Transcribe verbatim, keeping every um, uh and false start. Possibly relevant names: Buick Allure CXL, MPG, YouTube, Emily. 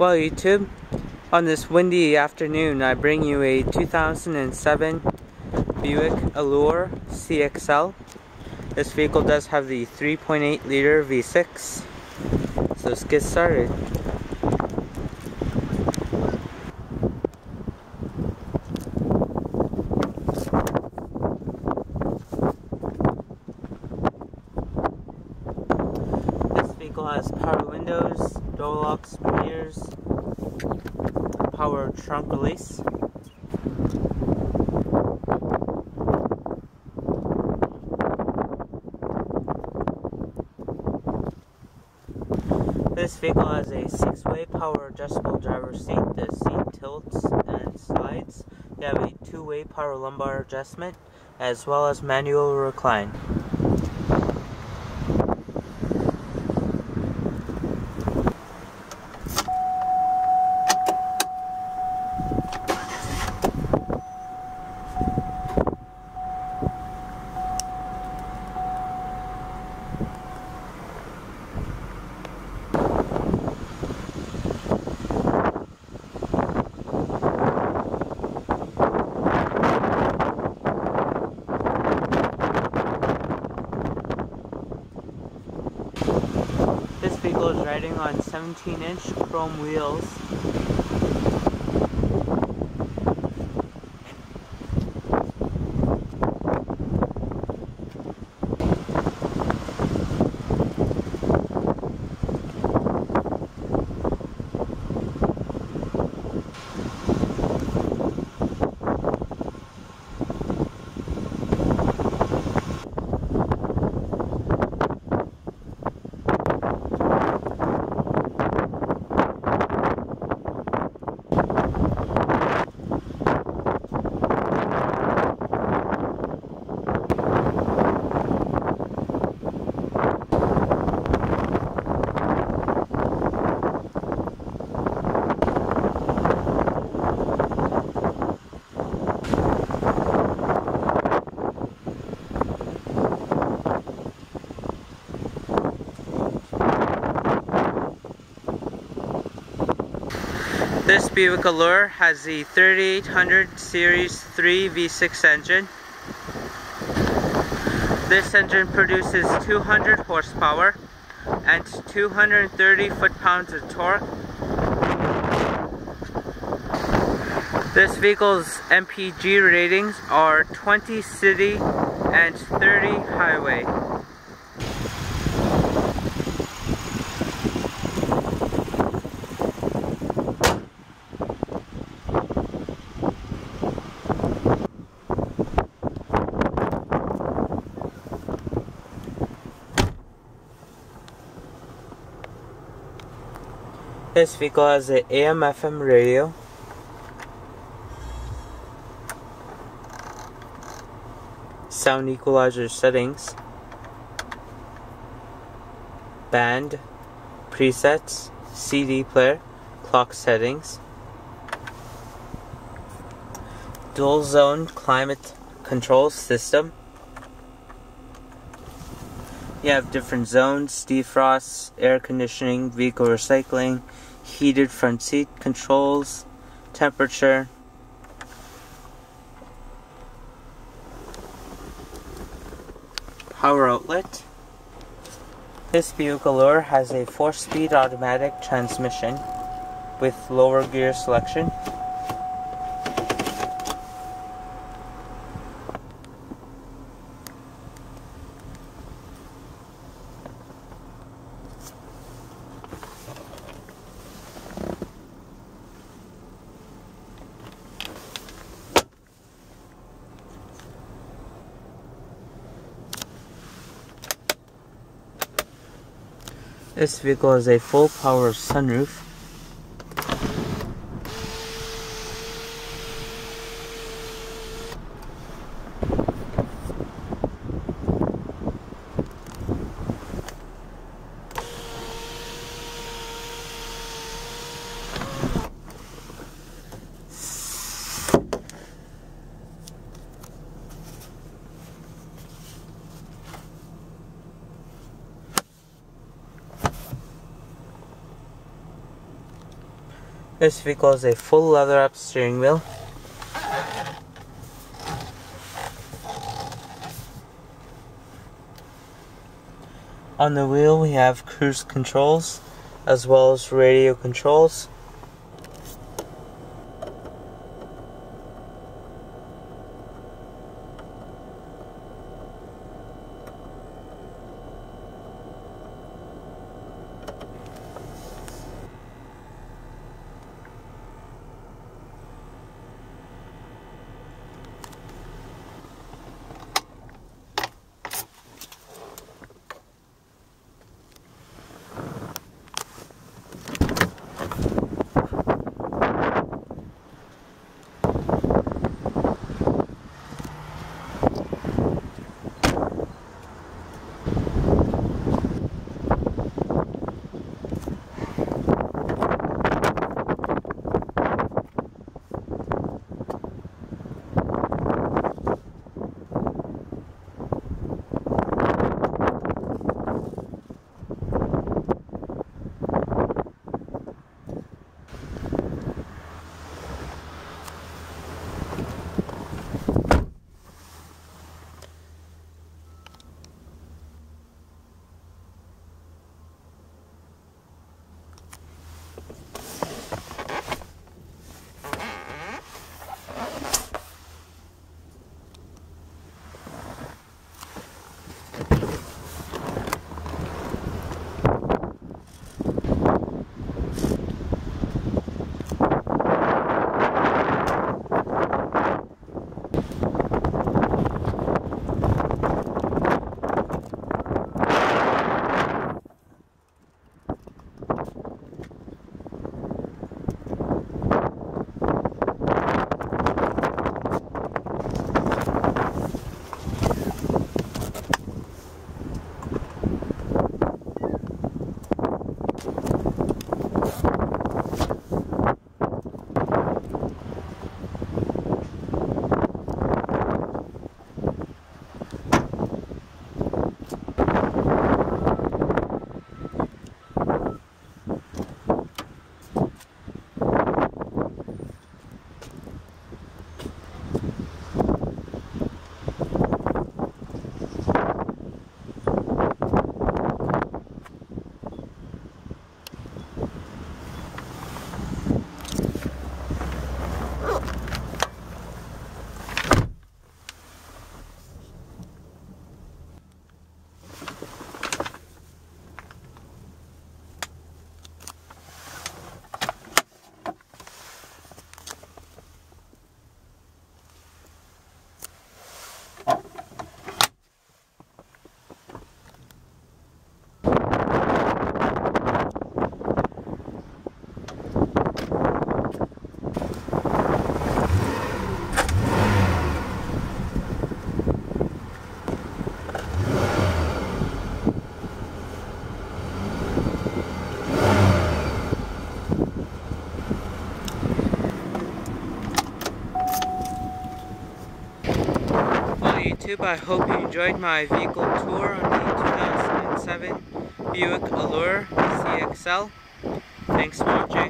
Well, YouTube, on this windy afternoon, I bring you a two thousand seven Buick Allure C X L. This vehicle does have the three point eight liter V six, so let's get started. This vehicle has power windows, door locks, mirrors, power trunk release. This vehicle has a six-way power adjustable driver's seat. The seat tilts and slides. You have a two-way power lumbar adjustment as well as manual recline. This vehicle is riding on seventeen inch chrome wheels. This Buick Allure has the thirty-eight hundred Series three V six engine. This engine produces two hundred horsepower and two hundred thirty foot-pounds of torque. This vehicle's M P G ratings are twenty city and thirty highway. This vehicle has an A M F M radio. Sound equalizer settings. Band. Presets. C D player. Clock settings. Dual zone climate control system. You have different zones, defrost, air conditioning, vehicle recycling, heated front seat controls, temperature. Power outlet. This Buick Allure has a four-speed automatic transmission with lower gear selection. This vehicle has a full power sunroof. This vehicle has a full leather up steering wheel. On the wheel we have cruise controls as well as radio controls. YouTube, I hope you enjoyed my vehicle tour on the two thousand seven Buick Allure C X L. Thanks for watching.